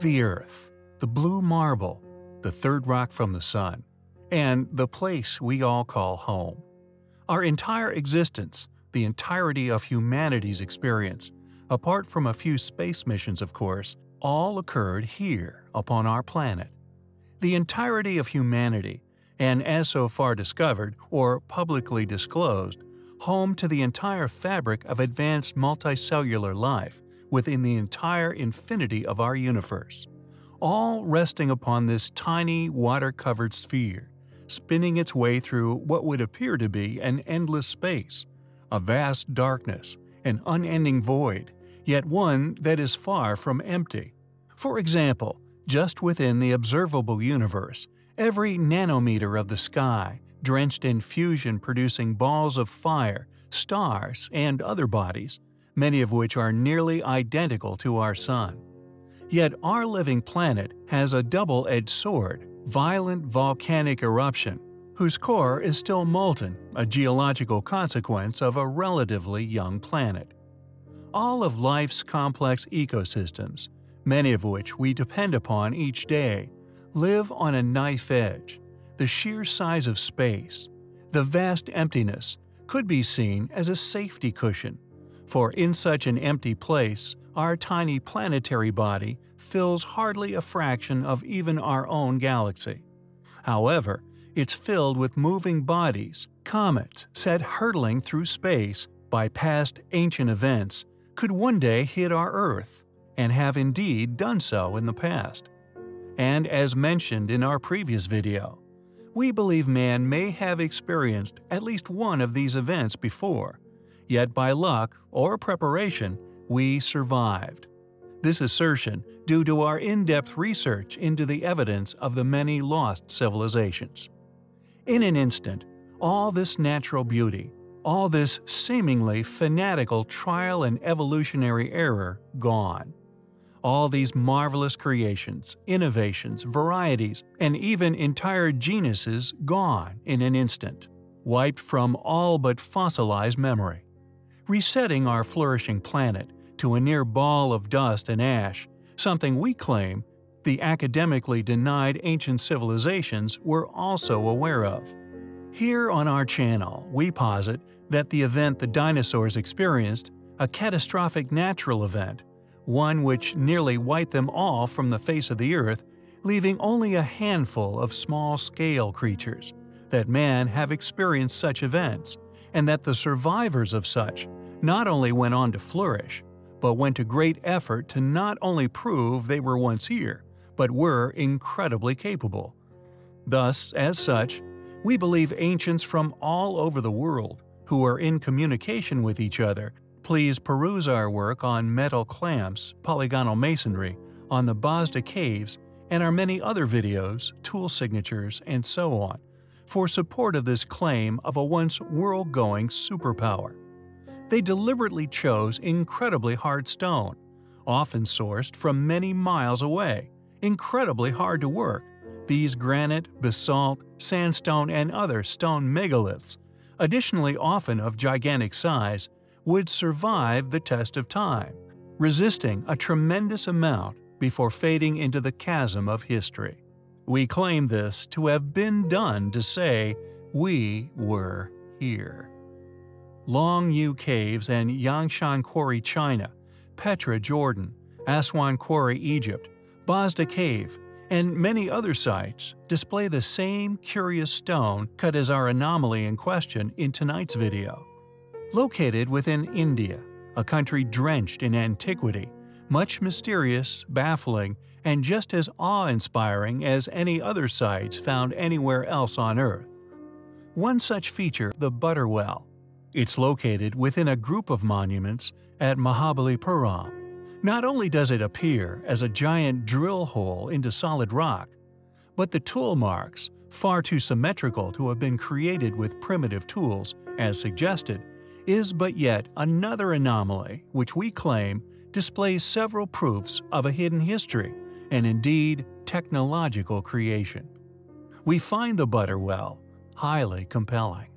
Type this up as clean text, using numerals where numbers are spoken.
the earth, the blue marble, the third rock from the sun, and the place we all call home. Our entire existence, the entirety of humanity's experience, apart from a few space missions of course, all occurred here upon our planet. The entirety of humanity, and as so far discovered or publicly disclosed, home to the entire fabric of advanced multicellular life within the entire infinity of our universe, all resting upon this tiny water-covered sphere, spinning its way through what would appear to be an endless space, a vast darkness, an unending void, yet one that is far from empty. For example, just within the observable universe, every nanometer of the sky, drenched in fusion-producing balls of fire, stars, and other bodies, many of which are nearly identical to our sun. Yet our living planet has a double-edged sword, violent volcanic eruption, whose core is still molten, a geological consequence of a relatively young planet. All of life's complex ecosystems, many of which we depend upon each day, live on a knife edge. The sheer size of space, the vast emptiness, could be seen as a safety cushion, for in such an empty place, our tiny planetary body fills hardly a fraction of even our own galaxy. However, it's filled with moving bodies, comets set hurtling through space by past ancient events could one day hit our Earth, and have indeed done so in the past. And as mentioned in our previous video, we believe man may have experienced at least one of these events before, yet by luck or preparation, we survived. This assertion due to our in-depth research into the evidence of the many lost civilizations. In an instant, all this natural beauty, all this seemingly fanatical trial and evolutionary error gone. All these marvelous creations, innovations, varieties, and even entire genuses gone in an instant, wiped from all but fossilized memory, resetting our flourishing planet to a near ball of dust and ash, something we claim the academically denied ancient civilizations were also aware of. Here on our channel, we posit that the event the dinosaurs experienced, a catastrophic natural event, one which nearly wiped them all from the face of the earth, leaving only a handful of small-scale creatures, that man have experienced such events, and that the survivors of such not only went on to flourish, but went to great effort to not only prove they were once here, but were incredibly capable. Thus, as such, we believe ancients from all over the world, who are in communication with each other, please peruse our work on metal clamps, polygonal masonry, on the Bazda Caves, and our many other videos, tool signatures, and so on, for support of this claim of a once world-going superpower. They deliberately chose incredibly hard stone, often sourced from many miles away, incredibly hard to work. These granite, basalt, sandstone, and other stone megaliths, additionally often of gigantic size, would survive the test of time, resisting a tremendous amount before fading into the chasm of history. We claim this to have been done to say, we were here. Long Yu Caves and Yangshan Quarry, China, Petra, Jordan, Aswan Quarry, Egypt, Bazda Cave, and many other sites display the same curious stone cut as our anomaly in question in tonight's video. Located within India, a country drenched in antiquity, much mysterious, baffling, and just as awe-inspiring as any other sites found anywhere else on Earth. One such feature, the Butterwell. It's located within a group of monuments at Mahabali Puram. Not only does it appear as a giant drill hole into solid rock, but the tool marks, far too symmetrical to have been created with primitive tools, as suggested, is but yet another anomaly which we claim displays several proofs of a hidden history and indeed technological creation. We find the Butterwell highly compelling.